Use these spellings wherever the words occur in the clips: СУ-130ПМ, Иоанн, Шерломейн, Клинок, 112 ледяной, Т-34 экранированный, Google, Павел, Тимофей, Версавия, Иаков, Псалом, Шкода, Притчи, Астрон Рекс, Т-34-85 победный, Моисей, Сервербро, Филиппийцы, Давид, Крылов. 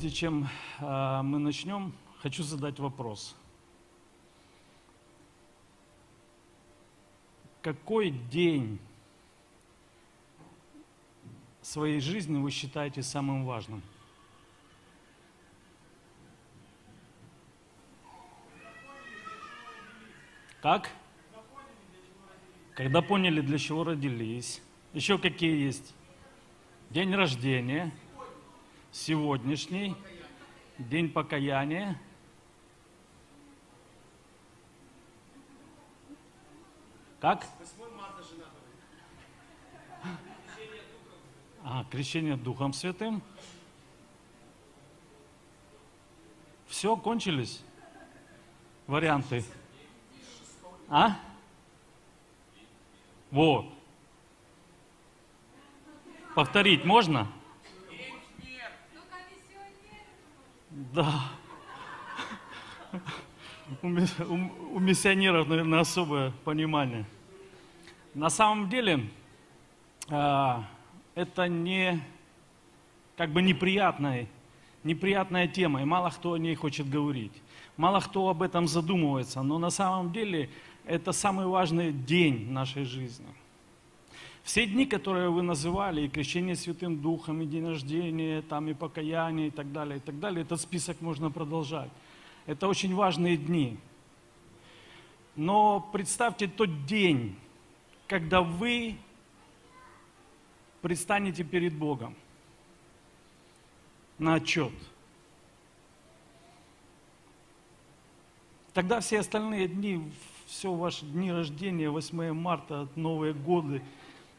Прежде чем мы начнем, хочу задать вопрос. Какой день своей жизни вы считаете самым важным? Как? Когда поняли, для чего родились. Еще какие есть? День рождения, сегодняшний, день покаяния. Как? Крещение Духом Святым. Все, кончились варианты. Вот. Повторить можно? Да. У миссионеров, наверное, особое понимание. На самом деле, это неприятная тема, и мало кто о ней хочет говорить. Мало кто об этом задумывается, но на самом деле это самый важный день нашей жизни. Все дни, которые вы называли, и крещение Святым Духом, и день рождения, и покаяние, и так далее, этот список можно продолжать. Это очень важные дни. Но представьте тот день, когда вы предстанете перед Богом на отчет. Тогда все остальные дни, все ваши дни рождения, 8 марта, Новые годы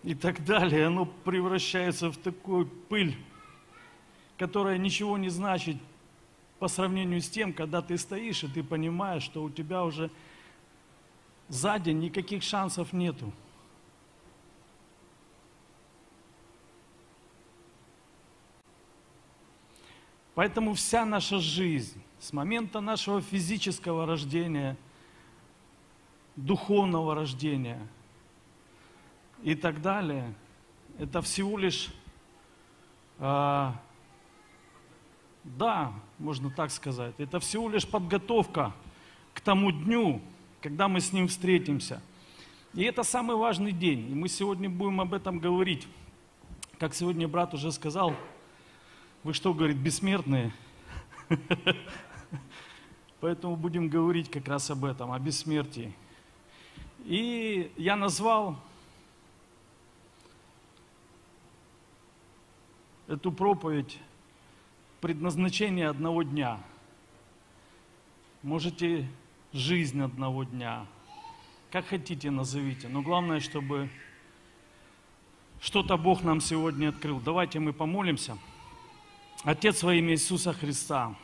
и так далее, оно превращается в такую пыль, которая ничего не значит по сравнению с тем, когда ты стоишь, и ты понимаешь, что у тебя уже за день никаких шансов нету. Поэтому вся наша жизнь с момента нашего физического рождения, духовного рождения и так далее, это всего лишь... Да, можно так сказать. Это всего лишь подготовка к тому дню, когда мы с Ним встретимся. И это самый важный день. И мы сегодня будем об этом говорить. Как сегодня брат уже сказал, вы что, говорит, бессмертные? Поэтому будем говорить как раз об этом, о бессмертии. И я назвал эту проповедь «Предназначение одного дня». Можете «Жизнь одного дня». Как хотите, назовите. Но главное, чтобы что-то Бог нам сегодня открыл. Давайте мы помолимся. Отец, во имя Иисуса Христа,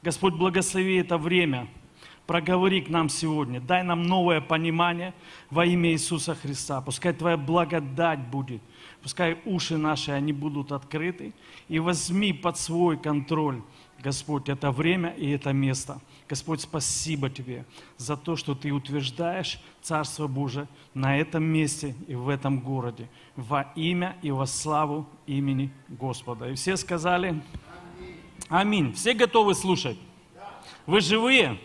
Господь, благослови это время. Проговори к нам сегодня. Дай нам новое понимание во имя Иисуса Христа. Пускай Твоя благодать будет. Пускай уши наши, они будут открыты. И возьми под свой контроль, Господь, это время и это место. Господь, спасибо Тебе за то, что Ты утверждаешь Царство Божие на этом месте и в этом городе. Во имя и во славу имени Господа. И все сказали аминь. Аминь. Все готовы слушать? Да. Вы живые?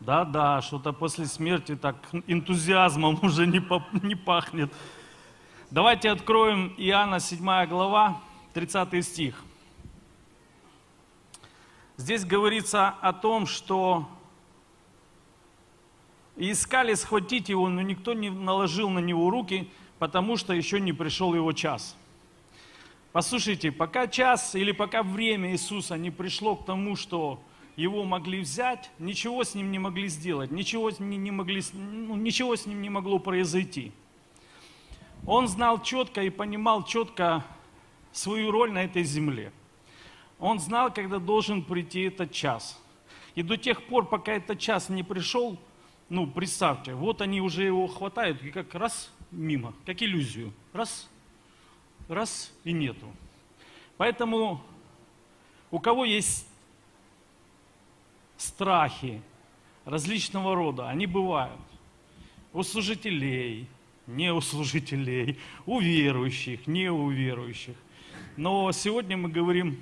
Да, да, что-то после смерти так энтузиазмом уже не пахнет. Давайте откроем Иоанна 7 глава, 30 стих. Здесь говорится о том, что искали схватить его, но никто не наложил на него руки, потому что еще не пришел его час. Послушайте, пока час или пока время Иисуса не пришло к тому, что его могли взять, ничего с ним не могли сделать, ничего с ним не могло произойти. Он знал четко и понимал четко свою роль на этой земле. Он знал, когда должен прийти этот час. И до тех пор, пока этот час не пришел, ну, представьте, вот они уже его хватают, и как раз мимо, как иллюзию. Раз, раз и нету. Поэтому у кого есть страхи различного рода, они бывают у служителей, не у служителей, у верующих, не у верующих. Но сегодня мы говорим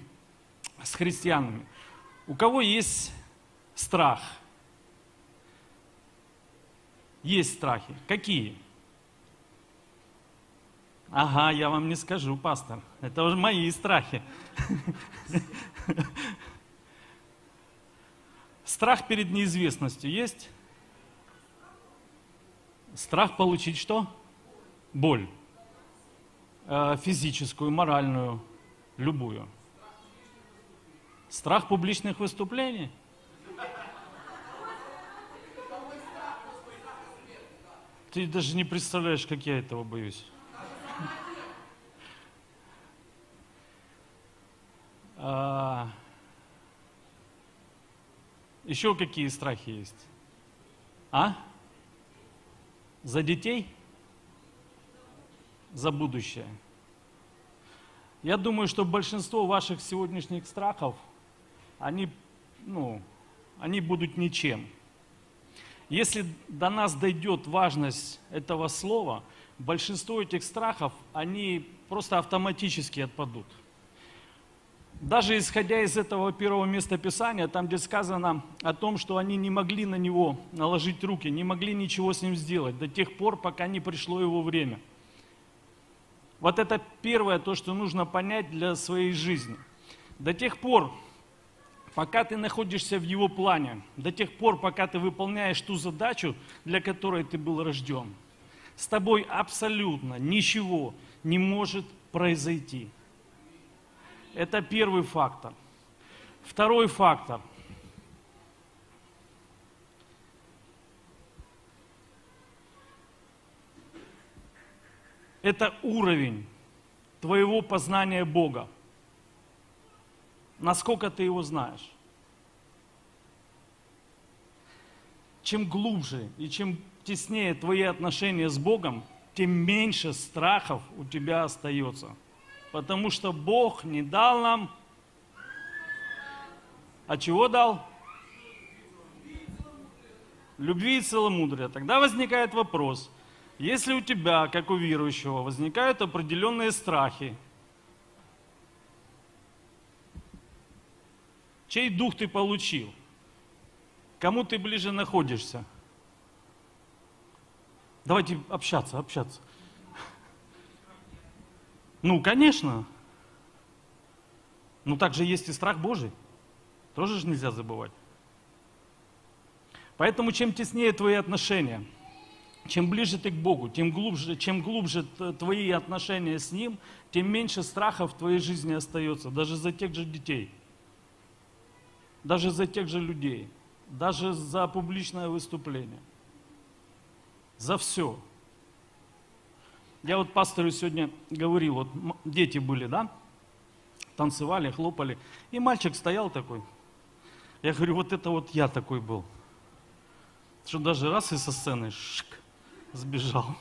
с христианами. У кого есть страх? Есть страхи. Какие? Ага, я вам не скажу, пастор. Это уже мои страхи. Страх перед неизвестностью есть? Страх получить что? Боль. Физическую, моральную, любую. Страх публичных выступлений? Ты даже не представляешь, как я этого боюсь. Еще какие страхи есть? А? За детей? За будущее? Я думаю, что большинство ваших сегодняшних страхов, они будут ничем. Если до нас дойдет важность этого слова, большинство этих страхов, они просто автоматически отпадут. Даже исходя из этого первого места Писания, там, где сказано о том, что они не могли на него наложить руки, не могли ничего с ним сделать до тех пор, пока не пришло его время. Вот это первое, то, что нужно понять для своей жизни. До тех пор, пока ты находишься в его плане, до тех пор, пока ты выполняешь ту задачу, для которой ты был рожден, с тобой абсолютно ничего не может произойти. Это первый фактор. Второй фактор. Это уровень твоего познания Бога. Насколько ты его знаешь. Чем глубже и чем теснее твои отношения с Богом, тем меньше страхов у тебя остается. Потому что Бог не дал нам... А чего дал? Любви и целомудрия. Тогда возникает вопрос. Если у тебя, как у верующего, возникают определенные страхи, чей дух ты получил? Кому ты ближе находишься? Давайте общаться. Ну, конечно. Но также есть и страх Божий. Тоже же нельзя забывать. Поэтому чем теснее твои отношения, чем ближе ты к Богу, чем глубже твои отношения с Ним, тем меньше страхов в твоей жизни остается. Даже за тех же детей. Даже за тех же людей. Даже за публичное выступление. За все. Я вот пастору сегодня говорил, вот дети были, да, танцевали, хлопали, и мальчик стоял такой. Я говорю, вот это вот я такой был, что даже раз и со сцены сбежал.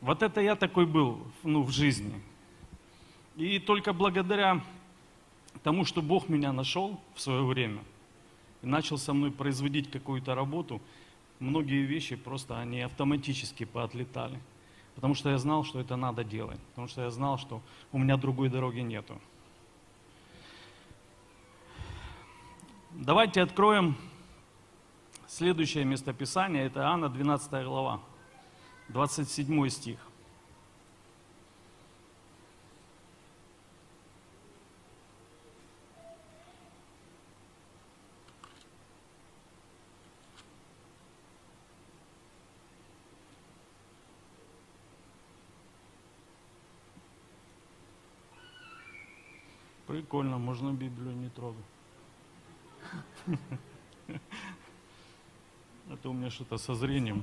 Вот это я такой был, в жизни. И только благодаря тому, что Бог меня нашел в свое время и начал со мной производить какую-то работу, многие вещи просто, они автоматически поотлетали. Потому что я знал, что это надо делать. Потому что я знал, что у меня другой дороги нету. Давайте откроем следующее местописание. Это Иоанна, 12 глава, 27 стих. Прикольно, можно Библию не трогать. Это у меня что-то со зрением.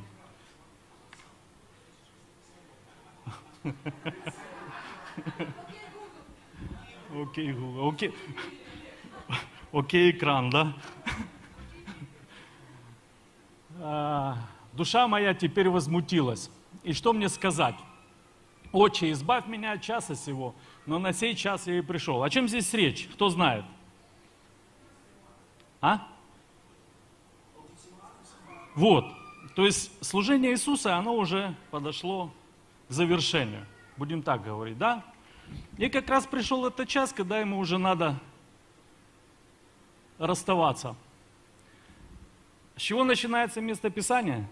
Окей, Google. Окей, экран, да? Душа моя теперь возмутилась. И что мне сказать? Отче, избавь меня от часа сего, но на сей час я и пришел. О чем здесь речь? Кто знает? А? Вот. То есть служение Иисуса, оно уже подошло к завершению. Будем так говорить, да? И как раз пришел этот час, когда ему уже надо расставаться. С чего начинается место Писания?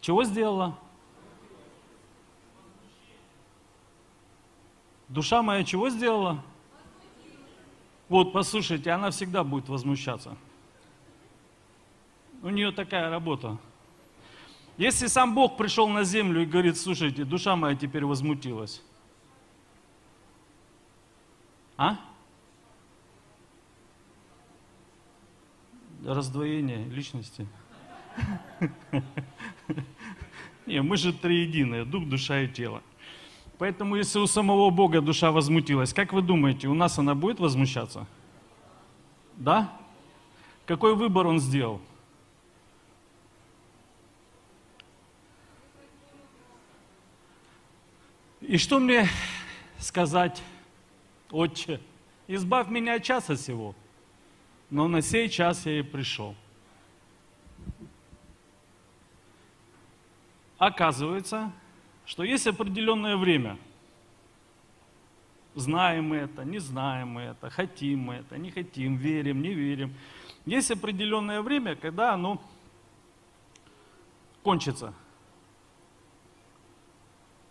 Чего сделала? Душа моя чего сделала? Вот, послушайте, она всегда будет возмущаться. У нее такая работа. Если сам Бог пришел на землю и говорит, слушайте, душа моя теперь возмутилась. А? Раздвоение личности. Не, мы же триединые, дух, душа и тело. Поэтому, если у самого Бога душа возмутилась, как вы думаете, у нас она будет возмущаться? Да? Какой выбор он сделал? И что мне сказать, Отче? Избавь меня от часа сего, но на сей час я и пришел. Оказывается, что есть определенное время. Знаем мы это, не знаем мы это, хотим мы это, не хотим, верим, не верим. Есть определенное время, когда оно кончится.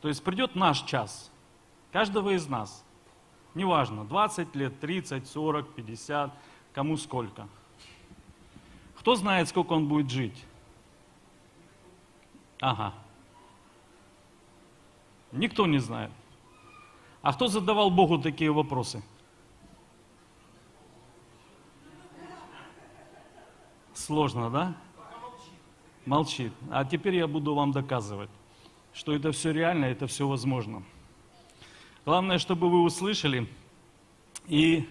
То есть придет наш час, каждого из нас. Неважно, 20 лет, 30, 40, 50, кому сколько. Кто знает, сколько он будет жить? Ага. Никто не знает. А кто задавал Богу такие вопросы? Сложно, да? Молчит. А теперь я буду вам доказывать, что это все реально, это все возможно. Главное, чтобы вы услышали и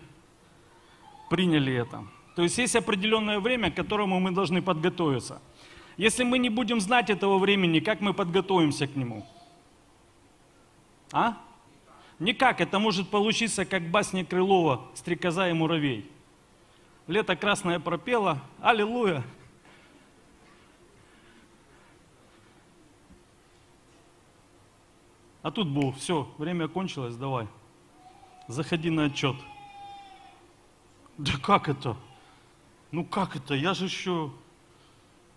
приняли это. То есть есть определенное время, к которому мы должны подготовиться. Если мы не будем знать этого времени, как мы подготовимся к нему? А? Никак. Это может получиться, как в басне Крылова «Стрекоза и муравей». Лето красное пропело. Аллилуйя! А тут Бог. Все, время кончилось, давай. Заходи на отчет. Да как это? Ну как это? Я же еще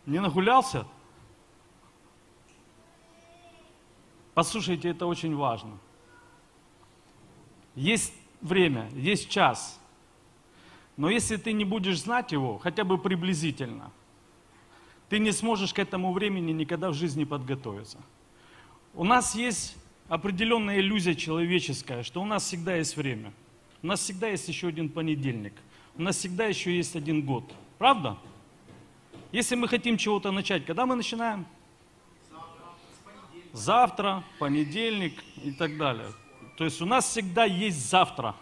не нагулялся. Послушайте, это очень важно. Есть время, есть час. Но если ты не будешь знать его, хотя бы приблизительно, ты не сможешь к этому времени никогда в жизни подготовиться. У нас есть определенная иллюзия человеческая, что у нас всегда есть время. У нас всегда есть еще один понедельник. У нас всегда еще есть один год. Правда? Если мы хотим чего-то начать, когда мы начинаем? Завтра, понедельник и так далее. То есть у нас всегда есть завтра.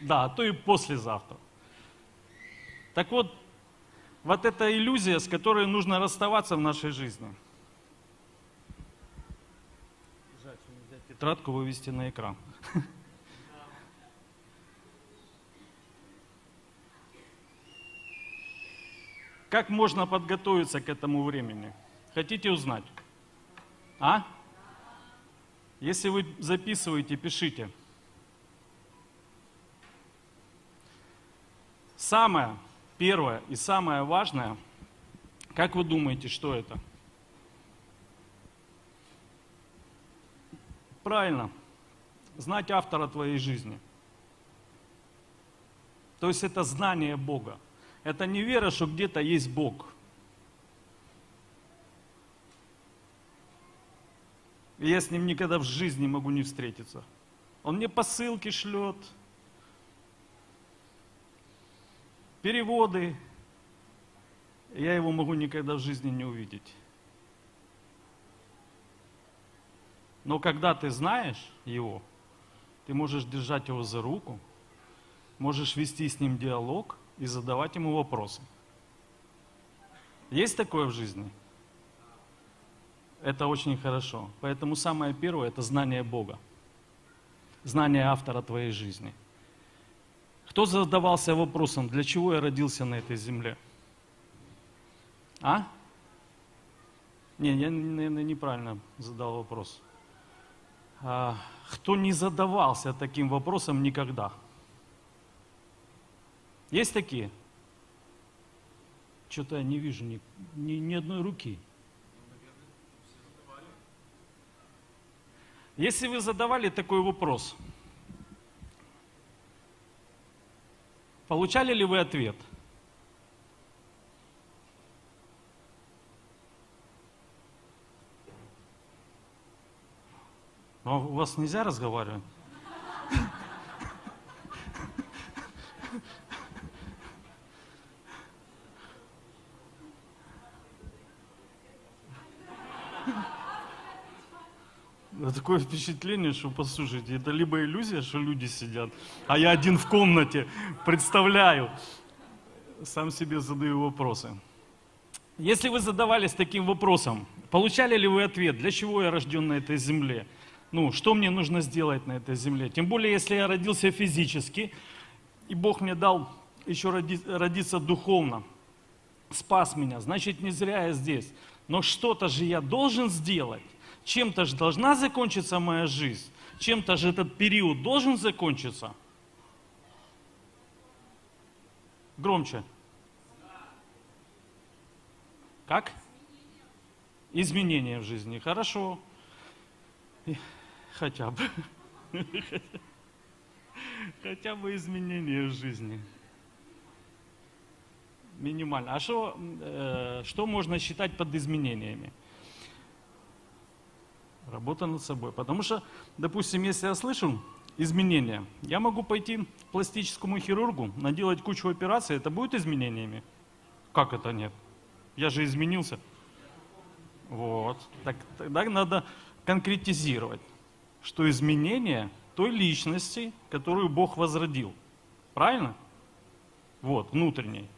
Да, а то и послезавтра. Так вот, вот эта иллюзия, с которой нужно расставаться в нашей жизни. Тетрадку вывести на экран. Как можно подготовиться к этому времени? Хотите узнать? А? Если вы записываете, пишите. Самое первое и самое важное, как вы думаете, что это? Правильно. Знать автора твоей жизни. То есть это знание Бога. Это не вера, что где-то есть Бог. И я с ним никогда в жизни могу не встретиться. Он мне посылки шлет, переводы. Я его могу никогда в жизни не увидеть. Но когда ты знаешь его, ты можешь держать его за руку, можешь вести с ним диалог и задавать ему вопросы. Есть такое в жизни? Это очень хорошо. Поэтому самое первое – это знание Бога. Знание автора твоей жизни. Кто задавался вопросом, для чего я родился на этой земле? А? Не, я, наверное, неправильно задал вопрос. кто не задавался таким вопросом никогда? Есть такие? Что-то я не вижу ни одной руки. Если вы задавали такой вопрос, получали ли вы ответ? Но у вас нельзя разговаривать? Такое впечатление, что, послушайте, это либо иллюзия, что люди сидят, а я один в комнате, представляю, сам себе задаю вопросы. Если вы задавались таким вопросом, получали ли вы ответ, для чего я рожден на этой земле? Ну, что мне нужно сделать на этой земле? Тем более, если я родился физически, и Бог мне дал еще родиться духовно, спас меня, значит, не зря я здесь. Но что-то же я должен сделать, чем-то же должна закончиться моя жизнь, чем-то же этот период должен закончиться. Громче. Как? Изменения в жизни. Хорошо. Хотя бы. Хотя бы изменения в жизни. Минимально. А что можно считать под изменениями? Работа над собой. Потому что, допустим, если я слышу изменения, я могу пойти к пластическому хирургу, наделать кучу операций, это будет изменениями? Как это нет? Я же изменился. Вот. Так, тогда надо конкретизировать, что изменение той личности, которую Бог возродил. Правильно? Вот, внутренней.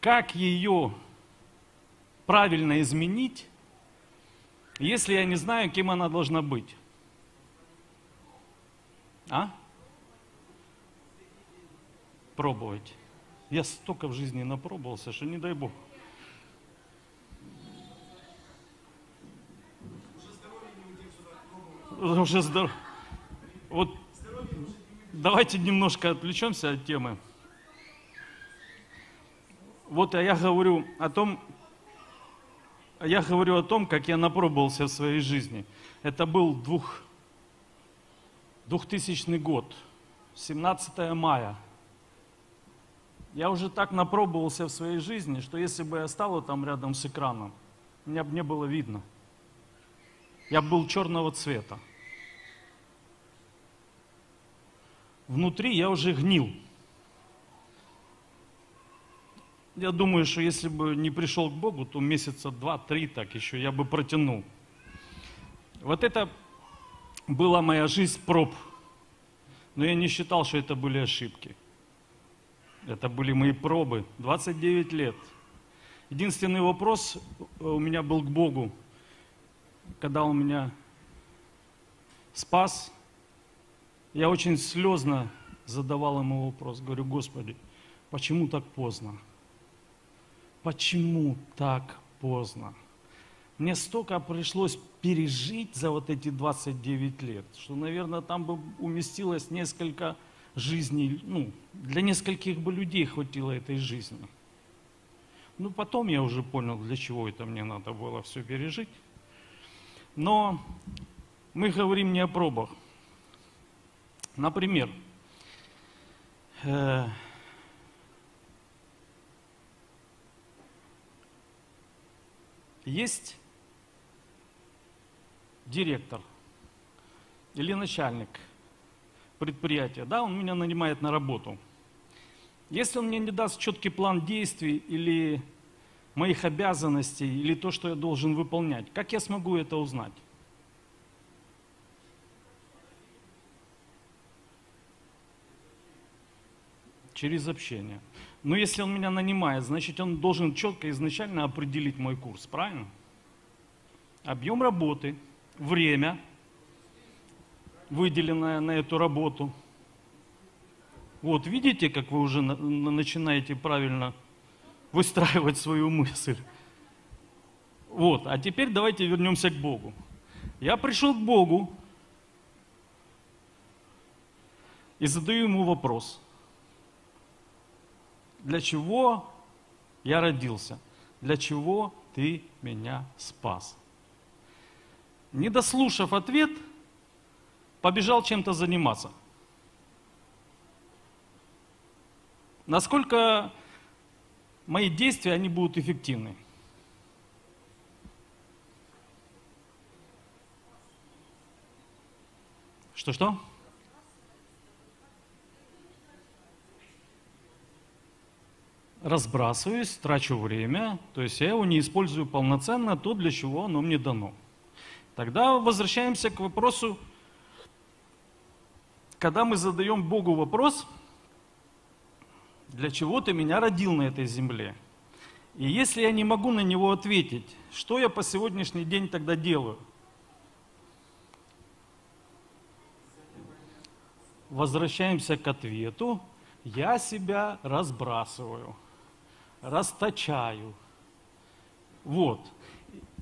Как ее правильно изменить, если я не знаю, кем она должна быть? А? Пробовать. Я столько в жизни напробовался, что не дай Бог. Уже здоров... Вот давайте немножко отвлечемся от темы. Вот я говорю о том, как я напробовался в своей жизни. Это был 2000 год, 17 мая. Я уже так напробовался в своей жизни, что если бы я стал там рядом с экраном, меня бы не было видно. Я был черного цвета. Внутри я уже гнил. Я думаю, что если бы не пришел к Богу, то месяца 2-3 так еще я бы протянул. Вот это была моя жизнь проб. Но я не считал, что это были ошибки. Это были мои пробы. 29 лет. Единственный вопрос у меня был к Богу. Когда Он меня спас, я очень слезно задавал Ему вопрос. Говорю: Господи, почему так поздно? Почему так поздно? Мне столько пришлось пережить за вот эти 29 лет, что, наверное, там бы уместилось несколько жизней, ну, для нескольких бы людей хватило этой жизни. Ну, потом я уже понял, для чего это мне надо было все пережить. Но мы говорим не о пробах. Например, есть директор или начальник предприятия, да, он меня нанимает на работу. Если он мне не даст четкий план действий или моих обязанностей, или то, что я должен выполнять, как я смогу это узнать? Через общение. Но если он меня нанимает, значит, он должен четко изначально определить мой курс, правильно? Объем работы, время, выделенное на эту работу. Вот, видите, как вы уже начинаете правильно выстраивать свою мысль. Вот, а теперь давайте вернемся к Богу. Я пришел к Богу и задаю ему вопрос. Для чего я родился? Для чего ты меня спас? Не дослушав ответ, побежал чем-то заниматься. Насколько мои действия, они будут эффективны? Что-что? Разбрасываюсь, трачу время, то есть я его не использую полноценно, то, для чего оно мне дано. Тогда возвращаемся к вопросу, когда мы задаем Богу вопрос, для чего ты меня родил на этой земле? И если я не могу на него ответить, что я по сегодняшний день тогда делаю? Возвращаемся к ответу, я себя разбрасываю. Расточаю. Вот.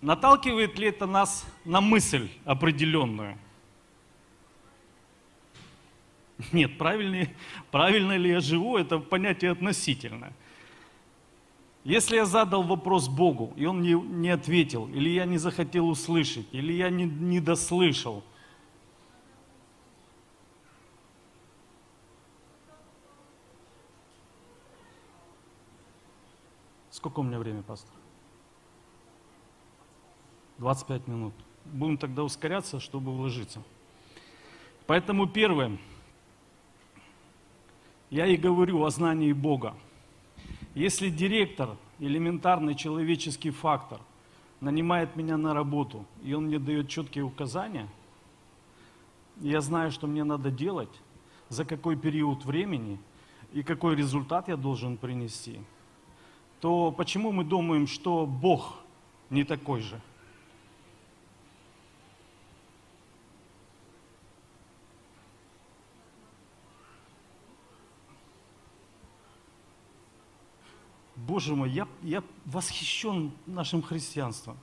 Наталкивает ли это нас на мысль определенную? Нет, правильно ли я живу, это понятие относительно. Если я задал вопрос Богу, и Он не ответил, или я не захотел услышать, или я не дослышал, сколько у меня времени, пастор? 25 минут. Будем тогда ускоряться, чтобы уложиться. Поэтому первое. Я и говорю о знании Бога. Если директор, элементарный человеческий фактор, нанимает меня на работу, и он мне дает четкие указания, я знаю, что мне надо делать, за какой период времени и какой результат я должен принести, то почему мы думаем, что Бог не такой же? Боже мой, я восхищен нашим христианством.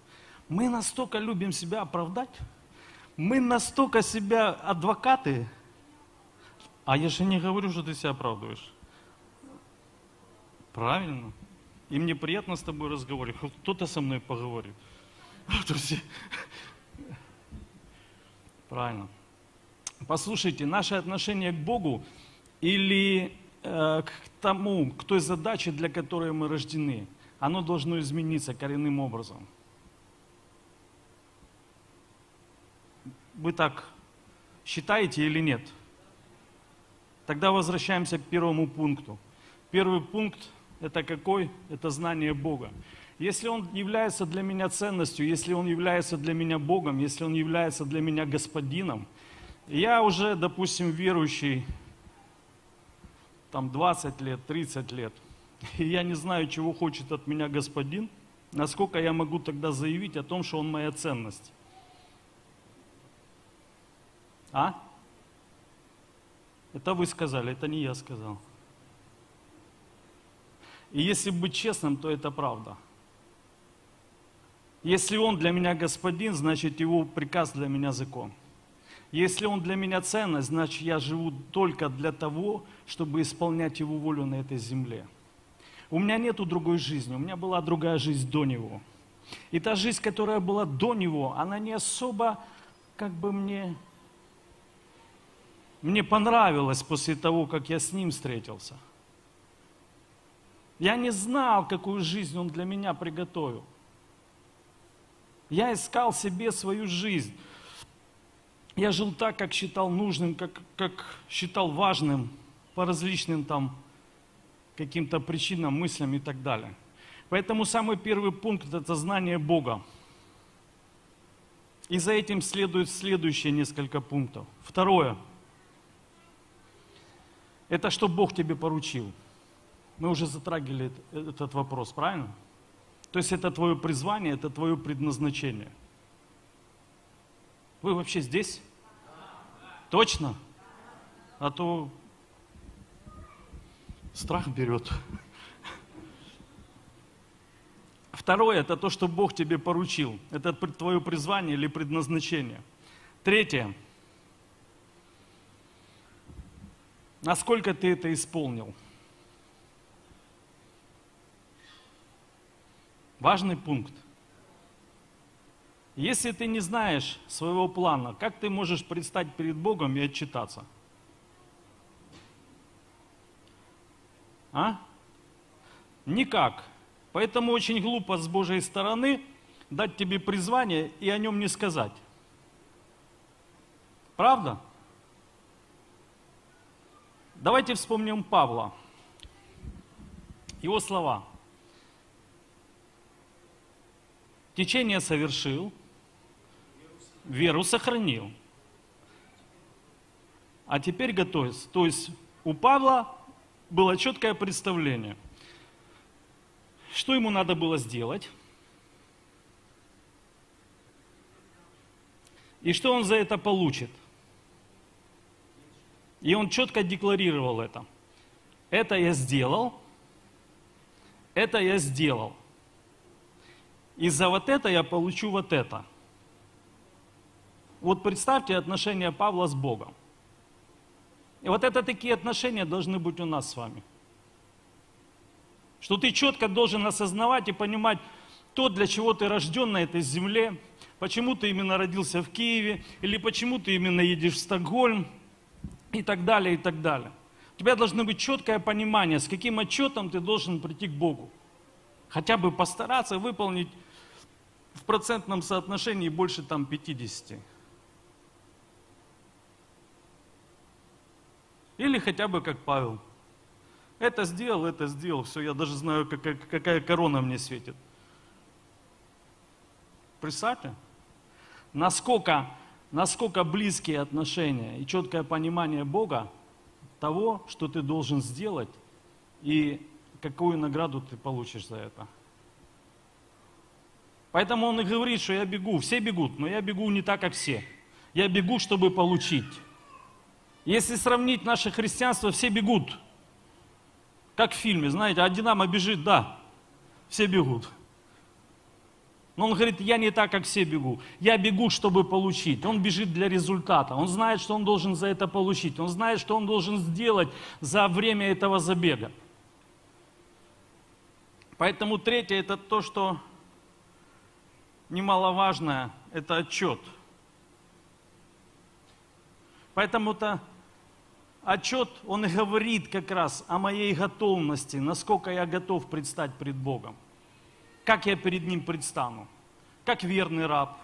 Мы настолько любим себя оправдать, мы настолько себя адвокаты, а я же не говорю, что ты себя оправдываешь. Правильно. И мне приятно с тобой разговаривать. Кто-то со мной поговорит. Правильно. Послушайте, наше отношение к Богу или к тому, к той задаче, для которой мы рождены, оно должно измениться коренным образом. Вы так считаете или нет? Тогда возвращаемся к первому пункту. Первый пункт – это какой? Это знание Бога. Если Он является для меня ценностью, если Он является для меня Богом, если Он является для меня Господином, я уже, допустим, верующий, там 20 лет, 30 лет, и я не знаю, чего хочет от меня Господин, насколько я могу тогда заявить о том, что Он моя ценность? А? Это вы сказали, это не я сказал. И если быть честным, то это правда. Если Он для меня Господин, значит Его приказ для меня закон. Если Он для меня ценность, значит, я живу только для того, чтобы исполнять Его волю на этой земле. У меня нету другой жизни, у меня была другая жизнь до Него. И та жизнь, которая была до Него, она не особо, как бы мне понравилась после того, как я с Ним встретился. Я не знал, какую жизнь Он для меня приготовил. Я искал себе свою жизнь. Я жил так, как считал нужным, как считал важным, по различным там каким-то причинам, мыслям и так далее. Поэтому самый первый пункт – это знание Бога. И за этим следует следующие несколько пунктов. Второе – это что Бог тебе поручил. Мы уже затрагивали этот вопрос, правильно? То есть это твое призвание, это твое предназначение. Вы вообще здесь? Точно? А то страх берет. Второе – это то, что Бог тебе поручил. Это твое призвание или предназначение. Третье – насколько ты это исполнил. Важный пункт. Если ты не знаешь своего плана, как ты можешь предстать перед Богом и отчитаться? А? Никак. Поэтому очень глупо с Божьей стороны дать тебе призвание и о нем не сказать. Правда? Давайте вспомним Павла. Его слова. Течение совершил, веру сохранил. А теперь готовься. То есть у Павла было четкое представление, что ему надо было сделать и что он за это получит. И он четко декларировал это. Это я сделал, это я сделал. И за вот это я получу вот это. Вот представьте отношения Павла с Богом. И вот это такие отношения должны быть у нас с вами. Что ты четко должен осознавать и понимать то, для чего ты рожден на этой земле, почему ты именно родился в Киеве, или почему ты именно едешь в Стокгольм, и так далее, и так далее. У тебя должно быть четкое понимание, с каким отчетом ты должен прийти к Богу. Хотя бы постараться выполнить в процентном соотношении больше там 50. Или хотя бы как Павел. Это сделал, все, я даже знаю, какая корона мне светит. Представьте, насколько близкие отношения и четкое понимание Бога того, что ты должен сделать, и какую награду ты получишь за это. Поэтому он и говорит, что я бегу. Все бегут, но я бегу не так, как все. Я бегу, чтобы получить. Если сравнить наше христианство, все бегут. Как в фильме, знаете, а «Динамо» бежит, да, все бегут. Но он говорит, я не так, как все бегу. Я бегу, чтобы получить. Он бежит для результата. Он знает, что он должен за это получить. Он знает, что он должен сделать за время этого забега. Поэтому третье – это то, что немаловажное, это отчет. Поэтому-то отчет, он говорит как раз о моей готовности, насколько я готов предстать перед Богом, как я перед Ним предстану, как верный раб,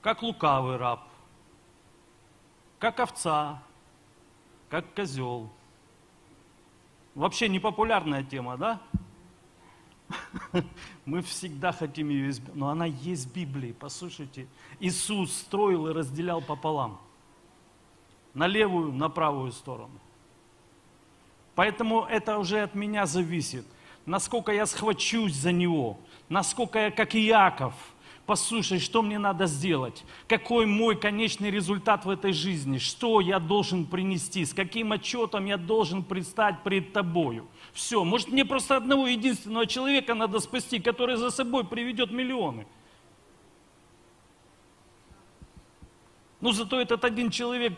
как лукавый раб, как овца, как козел. Вообще непопулярная тема, да? Мы всегда хотим ее избежать, но она есть в Библии, послушайте. Иисус строил и разделял пополам, на левую, на правую сторону. Поэтому это уже от меня зависит, насколько я схвачусь за него, насколько я, как Иаков, послушай, что мне надо сделать, какой мой конечный результат в этой жизни, что я должен принести, с каким отчетом я должен предстать пред тобою. Все, может, мне просто одного единственного человека надо спасти, который за собой приведет миллионы. Но зато этот один человек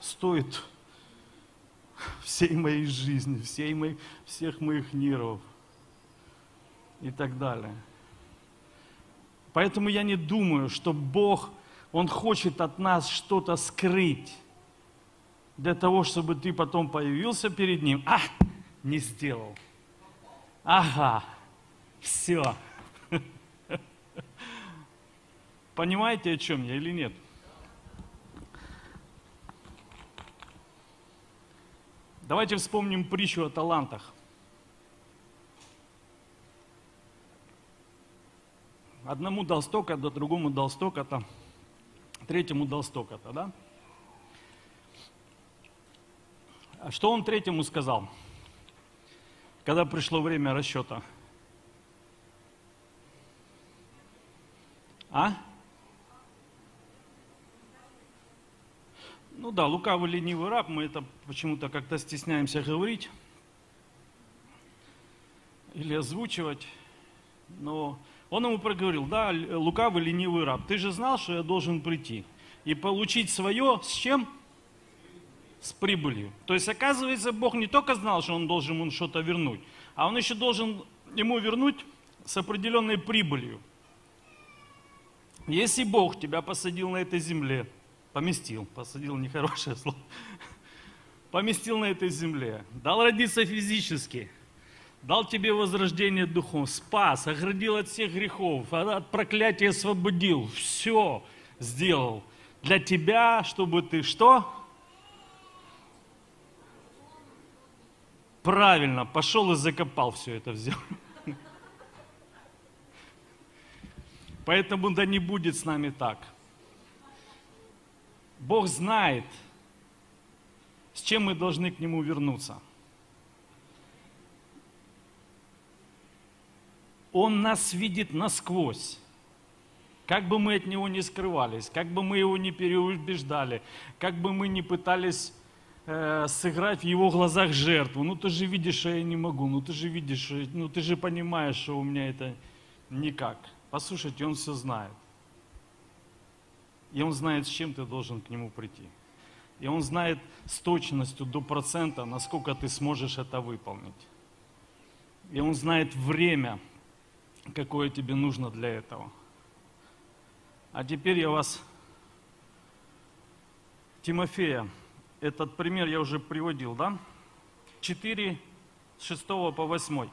стоит всей моей жизни, всех моих нервов и так далее. Поэтому я не думаю, что Бог, Он хочет от нас что-то скрыть, для того, чтобы ты потом появился перед Ним. А, не сделал. Ага, все. Понимаете, о чем я или нет? Давайте вспомним притчу о талантах. Одному дал столько-то, другому дал столько-то, третьему дал столько-то, да? Что он третьему сказал, когда пришло время расчета? А? Ну да, лукавый, ленивый раб, мы это почему-то как-то стесняемся говорить. или озвучивать, но он ему проговорил: да, лукавый, ленивый раб, ты же знал, что я должен прийти и получить свое с чем? С прибылью. То есть, оказывается, Бог не только знал, что он должен ему что-то вернуть, а он еще должен ему вернуть с определенной прибылью. Если Бог тебя посадил на этой земле, посадил нехорошее слово, поместил на этой земле, дал родиться физически, дал тебе возрождение духом, спас, оградил от всех грехов, от проклятия освободил, все сделал для тебя, чтобы ты что? Правильно, пошел и закопал все это в землю. Поэтому да не будет с нами так. Бог знает, с чем мы должны к Нему вернуться. Он нас видит насквозь. Как бы мы от Него не скрывались, как бы мы Его не переубеждали, как бы мы не пытались сыграть в Его глазах жертву. Ну ты же видишь, что я не могу, ну ты же видишь, ну ты же понимаешь, что у меня это никак. Послушайте, Он все знает. И Он знает, с чем ты должен к Нему прийти. И Он знает с точностью до процента, насколько ты сможешь это выполнить. И Он знает время, какое тебе нужно для этого. А теперь я вас... Тимофея. Этот пример я уже приводил, да? 4, с 6 по 8.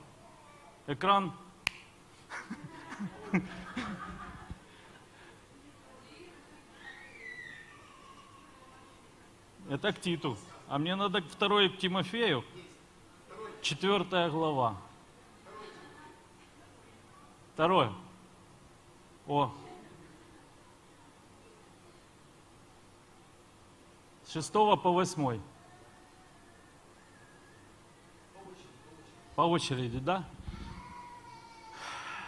Экран. Это к Титу. А мне надо к 2 к Тимофею. 4 глава. 2. О. 6 по 8. По очереди, да?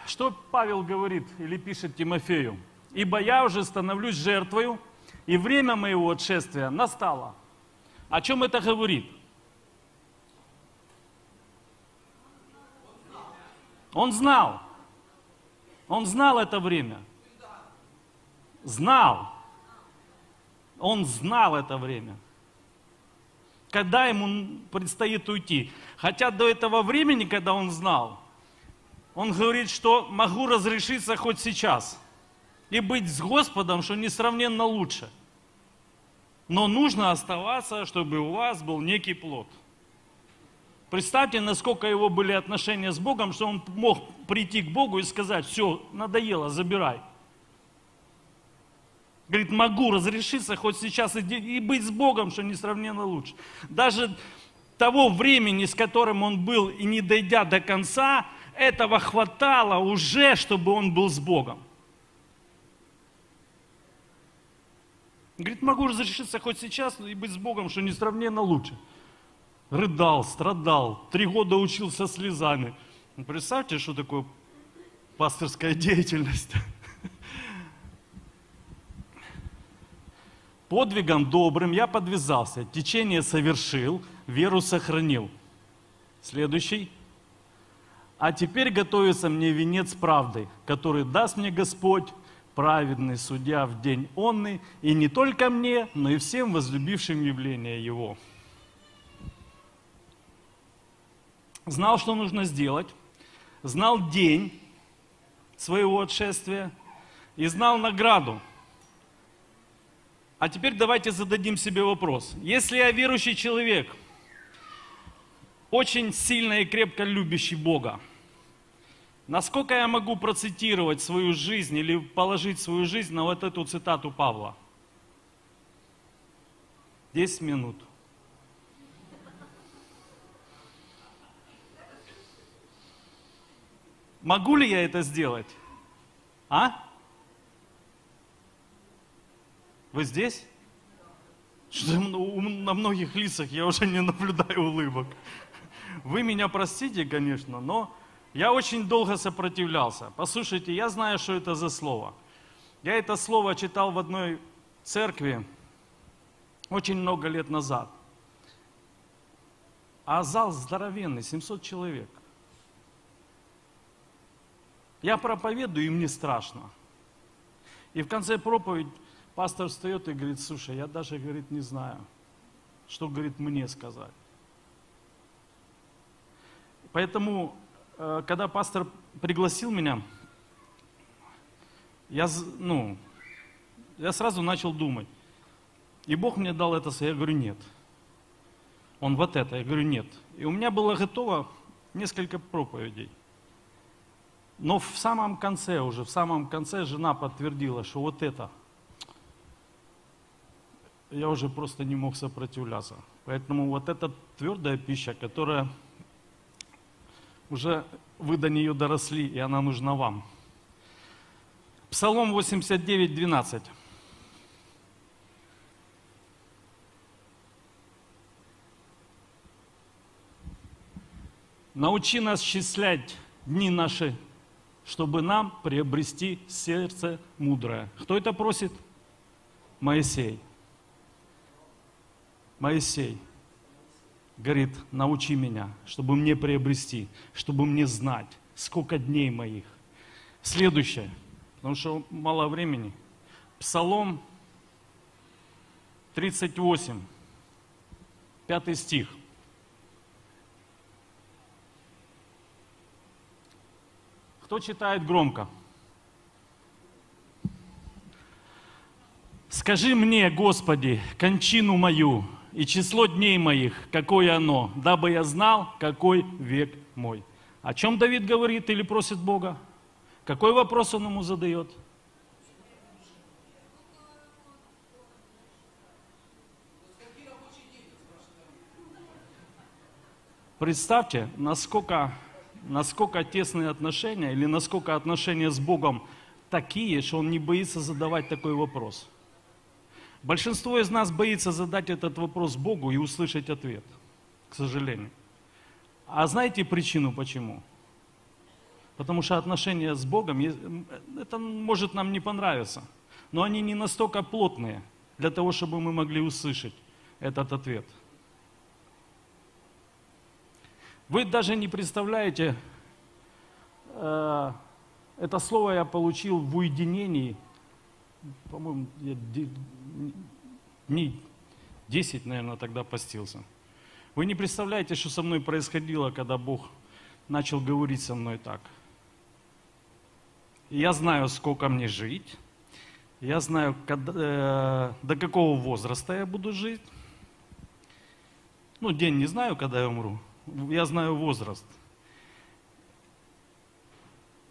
Что Павел говорит или пишет Тимофею? «Ибо я уже становлюсь жертвою, и время моего отшествия настало». О чем это говорит? Он знал. Он знал это время. Знал. Он знал это время. Когда ему предстоит уйти. Хотя до этого времени, когда он знал, он говорит, что могу разрешиться хоть сейчас и быть с Господом, что несравненно лучше. Но нужно оставаться, чтобы у вас был некий плод. Представьте, насколько его были отношения с Богом, что он мог прийти к Богу и сказать: все, надоело, забирай. Говорит, могу разрешиться хоть сейчас и быть с Богом, что несравненно лучше. Даже того времени, с которым он был, и не дойдя до конца, этого хватало уже, чтобы он был с Богом. Говорит, могу разрешиться хоть сейчас и быть с Богом, что несравненно лучше. Рыдал, страдал, 3 года учился слезами. Представьте, что такое пасторская деятельность. Подвигом добрым я подвязался, течение совершил, веру сохранил. Следующий. А теперь готовится мне венец правды, который даст мне Господь, праведный судья в день онный, и не только мне, но и всем возлюбившим явление Его. Знал, что нужно сделать, знал день своего отшествия и знал награду. А теперь давайте зададим себе вопрос. Если я верующий человек, очень сильно и крепко любящий Бога, насколько я могу процитировать свою жизнь или положить свою жизнь на вот эту цитату Павла? 10 минут. Могу ли я это сделать? А? Вы здесь? Что на многих лицах я уже не наблюдаю улыбок. Вы меня простите, конечно, но я очень долго сопротивлялся. Послушайте, я знаю, что это за слово. Я это слово читал в одной церкви очень много лет назад. А зал здоровенный, 700 человек. Я проповедую, и мне страшно. И в конце проповеди пастор встает и говорит: слушай, я даже, говорит, не знаю, что, говорит, мне сказать. Поэтому, когда пастор пригласил меня, я сразу начал думать. И Бог мне дал это, я говорю, нет. Он вот это, я говорю, нет. И у меня было готово несколько проповедей. Но в самом конце жена подтвердила, что вот это. Я уже просто не мог сопротивляться. Поэтому вот эта твердая пища, которая уже вы до нее доросли, и она нужна вам. Псалом 89, 12. «Научи нас счислять дни наши, чтобы нам приобрести сердце мудрое». Кто это просит? Моисей. Моисей говорит: научи меня, чтобы мне приобрести, чтобы мне знать, сколько дней моих. Следующее, потому что мало времени. Псалом 38, 5 стих. Кто читает громко? «Скажи мне, Господи, кончину мою и число дней моих, какое оно, дабы я знал, какой век мой». О чем Давид говорит или просит Бога? Какой вопрос он ему задает? Представьте, насколько тесные отношения, или насколько отношения с Богом такие, что он не боится задавать такой вопрос. Большинство из нас боится задать этот вопрос Богу и услышать ответ, к сожалению. А знаете причину почему? Потому что отношения с Богом, это может нам не понравиться, но они не настолько плотные для того, чтобы мы могли услышать этот ответ. Вы даже не представляете, это слово я получил в уединении, по-моему, я дней 10, наверное, тогда постился. Вы не представляете, что со мной происходило, когда Бог начал говорить со мной так. Я знаю, сколько мне жить, я знаю, до какого возраста я буду жить. Ну, день не знаю, когда я умру. Я знаю возраст.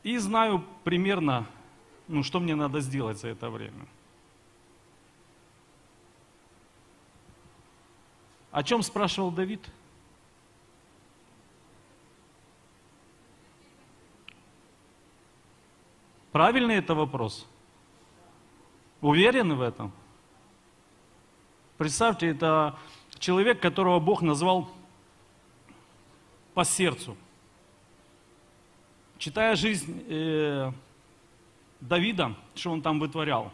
И знаю примерно, что мне надо сделать за это время. О чем спрашивал Давид? Правильный это вопрос? Уверены в этом? Представьте, это человек, которого Бог назвал по сердцу. Читая жизнь Давида, что он там вытворял,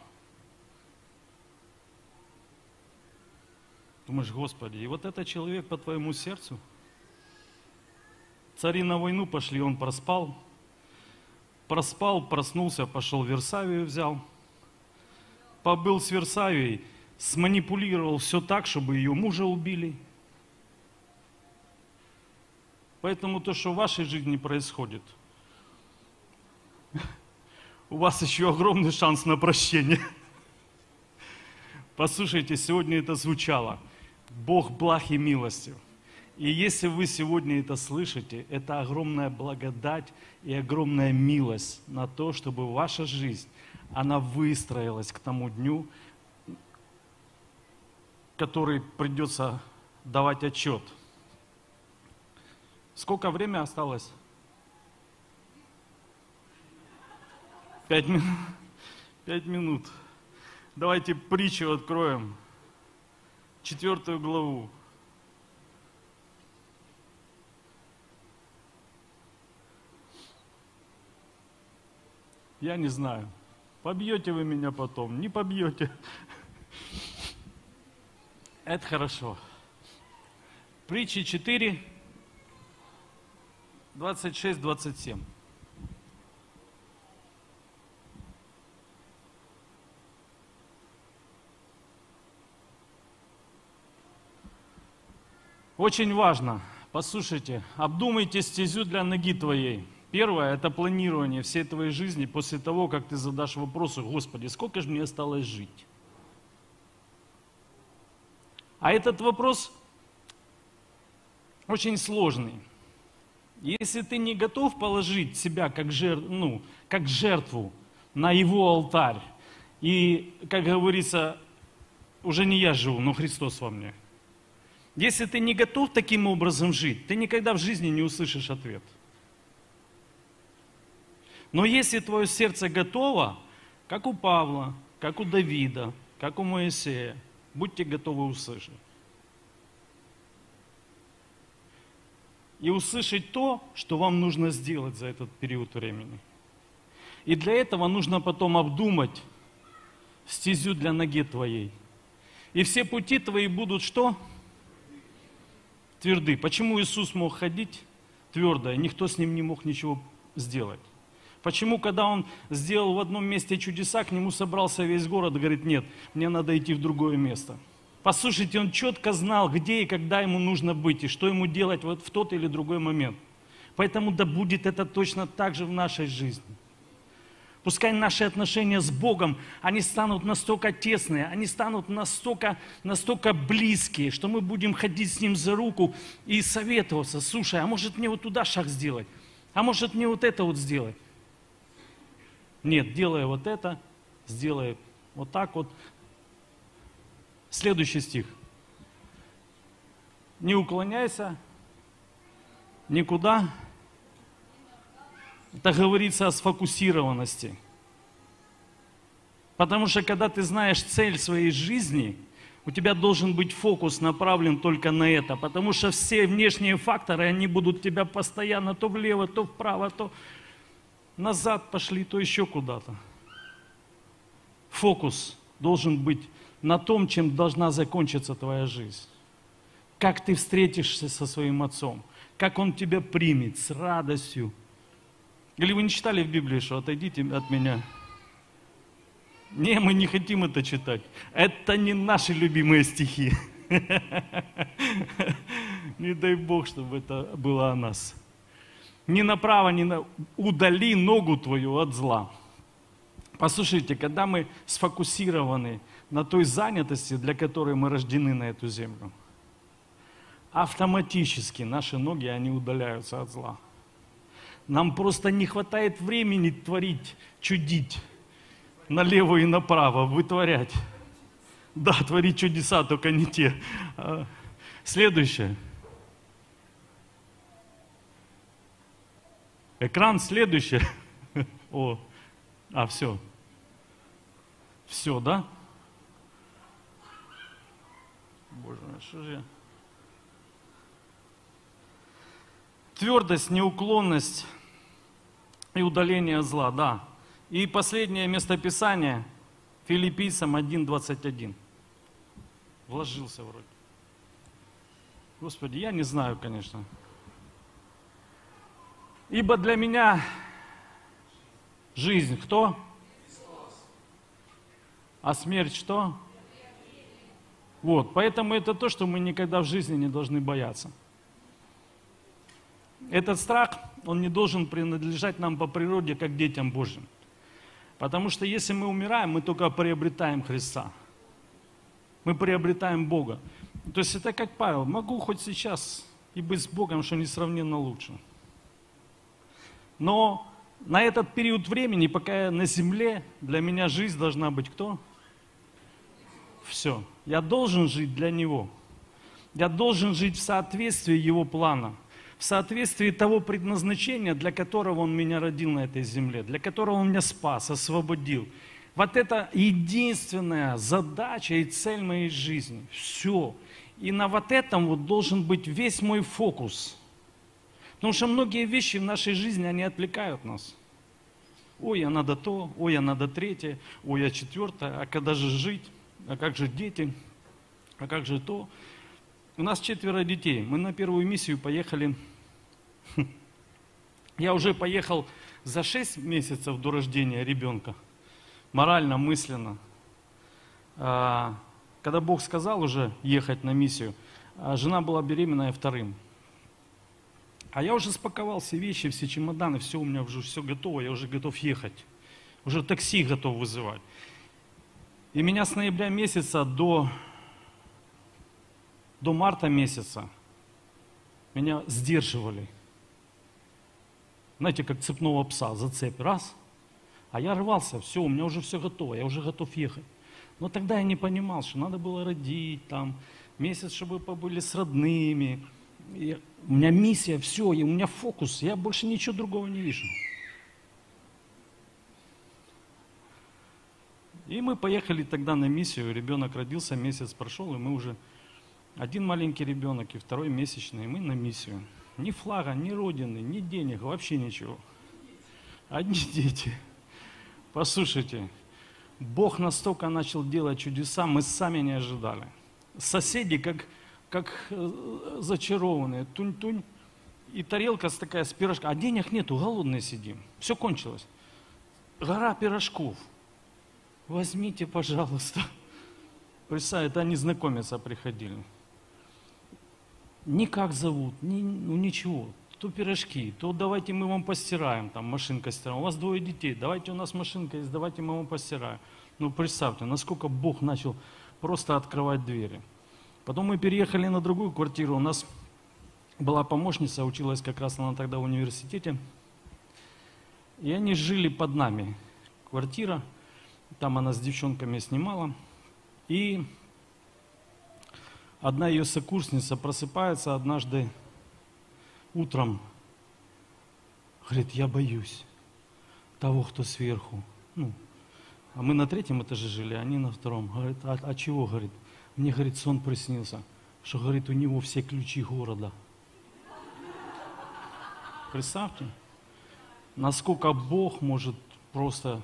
думаешь: Господи, и вот этот человек по твоему сердцу? Цари на войну пошли, он проспал, проснулся, пошел в Версавию взял, побыл с Версавией, сманипулировал все так, чтобы ее мужа убили. Поэтому то, что в вашей жизни происходит, у вас еще огромный шанс на прощение. Послушайте, сегодня это звучало. Бог благ и милостив. И если вы сегодня это слышите, это огромная благодать и огромная милость на то, чтобы ваша жизнь, она выстроилась к тому дню, который придется давать отчет. Сколько времени осталось? 5 минут. Давайте притчу откроем. 4 главу. Я не знаю, побьете вы меня потом, не побьете. Это хорошо. Притчи 4. 26-27. Очень важно, послушайте, обдумайте стезю для ноги твоей. Первое – это планирование всей твоей жизни после того, как ты задашь вопросы: «Господи, сколько же мне осталось жить?» А этот вопрос очень сложный. Если ты не готов положить себя как жертву на его алтарь, и, как говорится, уже не я живу, но Христос во мне. Если ты не готов таким образом жить, ты никогда в жизни не услышишь ответ. Но если твое сердце готово, как у Павла, как у Давида, как у Моисея, будьте готовы услышать. И услышать то, что вам нужно сделать за этот период времени. И для этого нужно потом обдумать стезю для ноги твоей. И все пути твои будут что? Тверды. Почему Иисус мог ходить твердо, и никто с ним не мог ничего сделать? Почему, когда он сделал в одном месте чудеса, к нему собрался весь город и говорит: нет, мне надо идти в другое место? Послушайте, он четко знал, где и когда ему нужно быть, и что ему делать в тот или другой момент. Поэтому да будет это точно так же в нашей жизни. Пускай наши отношения с Богом, они станут настолько тесные, они станут настолько близкие, что мы будем ходить с Ним за руку и советоваться: слушай, а может мне вот туда шаг сделать? А может мне вот это вот сделать? Нет, делай вот это, сделай вот так вот. Следующий стих. Не уклоняйся никуда. Это говорится о сфокусированности. Потому что, когда ты знаешь цель своей жизни, у тебя должен быть фокус направлен только на это. Потому что все внешние факторы, они будут тебя постоянно то влево, то вправо, то назад пошли, то еще куда-то. Фокус должен быть на том, чем должна закончиться твоя жизнь. Как ты встретишься со своим Отцом, как Он тебя примет с радостью. Или вы не читали в Библии, что «отойдите от меня»? Не, мы не хотим это читать. Это не наши любимые стихи. Не дай Бог, чтобы это было о нас. Ни направо, ни на... Удали ногу твою от зла. Послушайте, когда мы сфокусированы на той занятости, для которой мы рождены на эту землю, автоматически наши ноги, они удаляются от зла. Нам просто не хватает времени творить, чудить налево и направо, вытворять. Да, творить чудеса, только не те. Следующее. Экран, следующее. О, все. Все, да? Боже мой, что же я... Твердость, неуклонность и удаление зла, да. И последнее местописание, Филиппийцам 1:21. Вложился вроде. Господи, я не знаю, конечно. Ибо для меня жизнь кто? А смерть что? Вот, поэтому это то, что мы никогда в жизни не должны бояться. Этот страх, он не должен принадлежать нам по природе, как детям Божьим. Потому что если мы умираем, мы только приобретаем Христа. Мы приобретаем Бога. То есть это как Павел: могу хоть сейчас и быть с Богом, что несравненно лучше. Но на этот период времени, пока я на земле, для меня жизнь должна быть кто? Все. Я должен жить для Него. Я должен жить в соответствии Его плана. В соответствии того предназначения, для которого Он меня родил на этой земле, для которого Он меня спас, освободил. Вот это единственная задача и цель моей жизни. Все. И на вот этом вот должен быть весь мой фокус. Потому что многие вещи в нашей жизни, они отвлекают нас. Ой, а надо то, ой, а надо третье, ой, а четвертое, а когда же жить, а как же дети, а как же то... У нас 4 детей. Мы на первую миссию поехали. Я уже поехал за 6 месяцев до рождения ребенка. Морально, мысленно. Когда Бог сказал уже ехать на миссию, жена была беременная вторым. А я уже спаковал все вещи, все чемоданы, все у меня уже все готово, я уже готов ехать. Уже такси готов вызывать. И меня с ноября месяца до марта месяца меня сдерживали. Знаете, как цепного пса, за цепь, раз. А я рвался, все, у меня уже все готово, я уже готов ехать. Но тогда я не понимал, что надо было родить там, месяц, чтобы побыли с родными. И у меня миссия, все, и у меня фокус, я больше ничего другого не вижу. И мы поехали тогда на миссию, ребенок родился, месяц прошел, и мы уже один маленький ребенок и второй месячный, и мы на миссию. Ни флага, ни родины, ни денег, вообще ничего. Одни дети. Послушайте, Бог настолько начал делать чудеса, мы сами не ожидали. Соседи как зачарованные, тунь-тунь, и тарелка с такая с пирожком, а денег нету, голодные сидим, все кончилось. Гора пирожков. Возьмите, пожалуйста. Представляете, они знакомиться приходили. Никак зовут, ну ничего. То пирожки, то давайте мы вам постираем, там машинка стираем. У вас двое детей, давайте у нас машинка есть, давайте мы вам постираем. Ну представьте, насколько Бог начал просто открывать двери. Потом мы переехали на другую квартиру. У нас была помощница, училась как раз она тогда в университете. И они жили под нами. Квартира. Там она с девчонками снимала. И одна ее сокурсница просыпается однажды утром. Говорит, я боюсь того, кто сверху. Ну, а мы на третьем этаже жили, а они на втором. Говорит, а чего, говорит? Мне, говорит, сон приснился, что, говорит, у него все ключи города. Представьте, насколько Бог может просто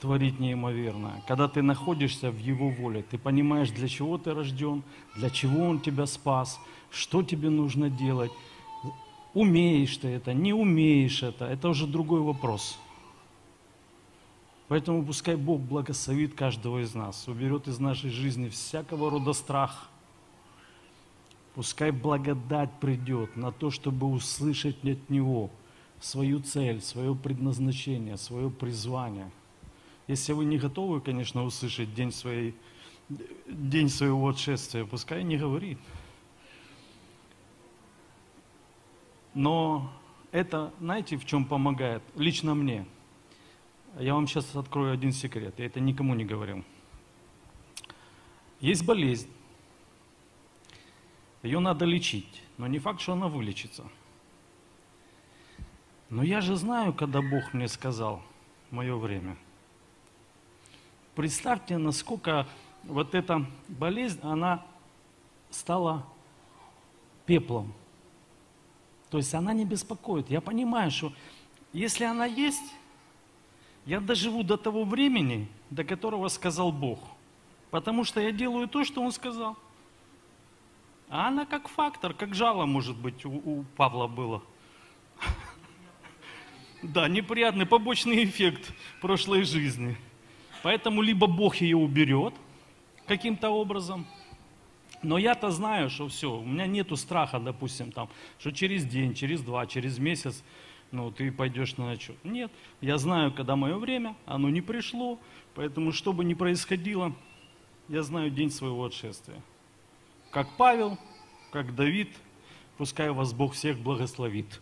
творить неимоверное. Когда ты находишься в Его воле, ты понимаешь, для чего ты рожден, для чего Он тебя спас, что тебе нужно делать. Умеешь ты это, не умеешь это уже другой вопрос. Поэтому пускай Бог благословит каждого из нас, уберет из нашей жизни всякого рода страх. Пускай благодать придет на то, чтобы услышать от Него свою цель, свое предназначение, свое призвание. Если вы не готовы, конечно, услышать день своего отшествия, пускай не говорит. Но это, знаете, в чем помогает? Лично мне. Я вам сейчас открою один секрет, я это никому не говорил. Есть болезнь, ее надо лечить, но не факт, что она вылечится. Но я же знаю, когда Бог мне сказал, мое время. Представьте, насколько вот эта болезнь, она стала пеплом. То есть она не беспокоит. Я понимаю, что если она есть, я доживу до того времени, до которого сказал Бог. Потому что я делаю то, что Он сказал. А она как фактор, как жало, может быть, у Павла было. Да, неприятный побочный эффект прошлой жизни. Поэтому либо Бог ее уберет каким-то образом, но я-то знаю, что все, у меня нету страха, допустим, там, что через день, через два, через месяц, ну, ты пойдешь на отчет. Нет, я знаю, когда мое время, оно не пришло, поэтому, что бы ни происходило, я знаю день своего отшествия. Как Павел, как Давид, пускай вас Бог всех благословит.